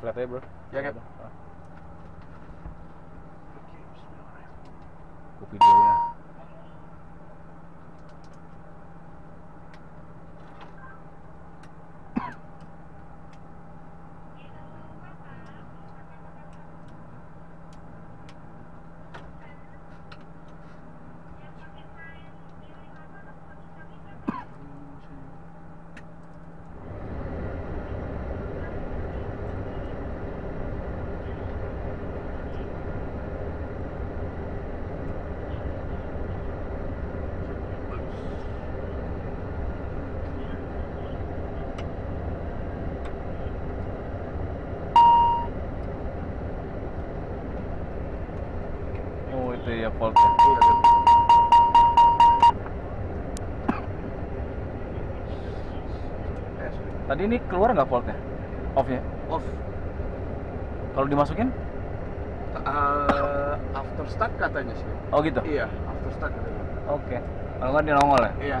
Flat air, bro. Ya, Cap. Kopi dulu ya. The fault. Tadi ini keluar nggak faultnya? Off-nya? Off. Kalau dimasukin? After start katanya sih. Oh gitu? Iya, after start katanya. Oke. Kalau nggak dia nongol ya? Iya.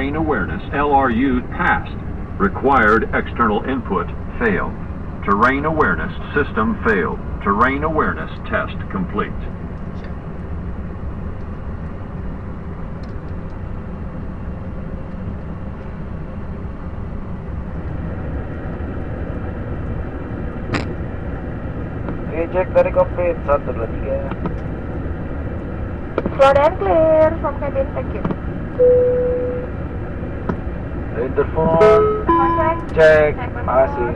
Brain Awareness LRU passed. Required external input failed. Terrain awareness system failed. Terrain awareness test complete. Check the copy, it's not the Flood and clear from cabin, thank you. Read the phone. Contact. Check. Makasih.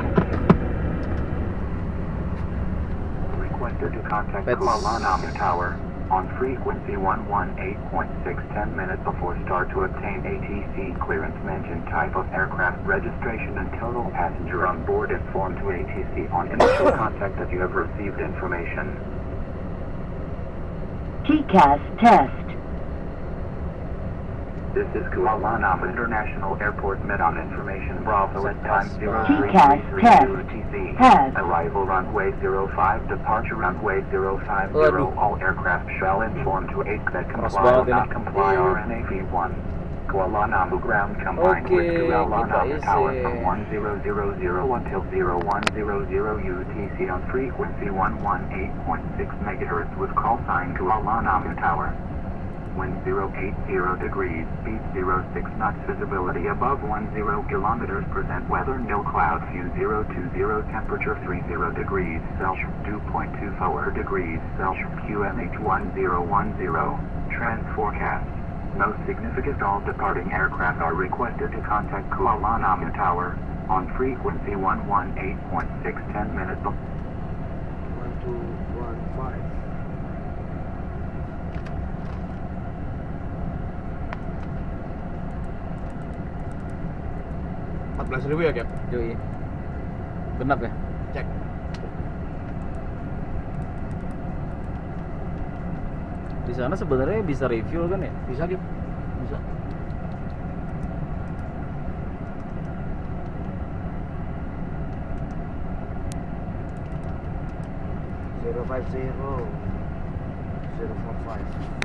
Requested to contact Kuala Namu Tower on frequency 118.6 10 minutes before start to obtain ATC clearance. Mention type of aircraft, registration, and total passenger on board. Inform to ATC on initial contact that you have received information. TCAS test. This is Kuala Namu International Airport. Met on information Bravo at time 0333 UTC. Arrival runway 05, departure runway 050. All aircraft shall inform to 8 that comply or not comply RNAV1. Kuala Namu ground combined with Kuala Namu Tower from 1000 until 0100 UTC on frequency 118.6 MHz with call sign Kuala Namu Tower. Wind 080 degrees, speed 06 knots, visibility above 10 kilometers, present weather, no clouds, view 020, temperature 30 degrees Celsius, 2.24 degrees Celsius, QMH 1010, trans forecast. No significant. All departing aircraft are requested to contact Kuala Namu Tower on frequency 118.6 10 minutes. 1215. Rp14.000 ya, Cap? Iya. Genap ya? Cek. Di sana sebenarnya bisa refuel kan ya? Bisa, Cap. Bisa. Zero 50 045.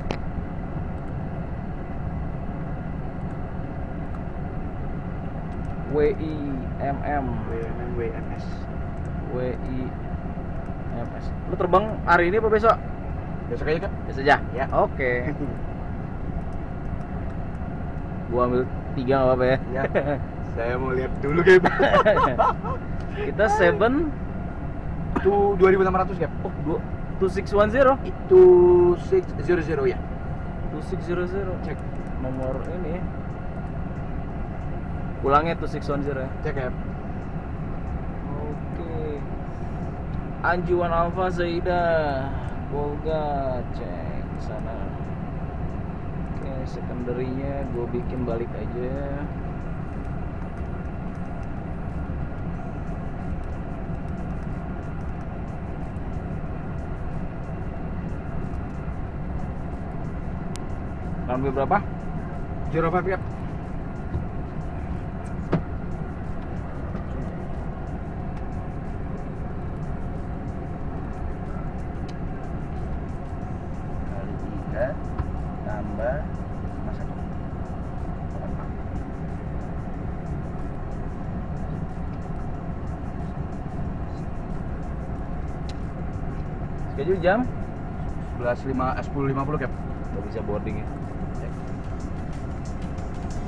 WIMS. Lu terbang hari ini apa besok? Besok aja kan? Besok aja? Ya. Oke. Gua ambil 3 gak apa-apa ya? Ya. Saya mau lihat dulu kayak kita 7 to 2600 ya? Oh, 2610? 2600 ya. 2600. Cek nomor ini. Pulangnya 2610 ya? Cek ya. Oke. Anjuan Alfa Zaida Golga, cek ke sana. Oke, secondary-nya gue bikin balik aja. Sampai berapa? 05 ya. Schedule jam 10.50 Cap. Gak bisa boarding ya. Cek.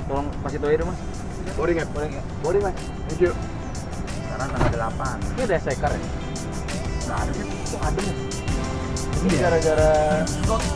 Tolong kasih tau ya dong, Mas. Boarding ya? Boarding ya? Boarding, Mas. Thank you. Sekarang tanggal 8. Ini udah sekar ya? Gak ada sih, kok ada ya? Ini gara-gara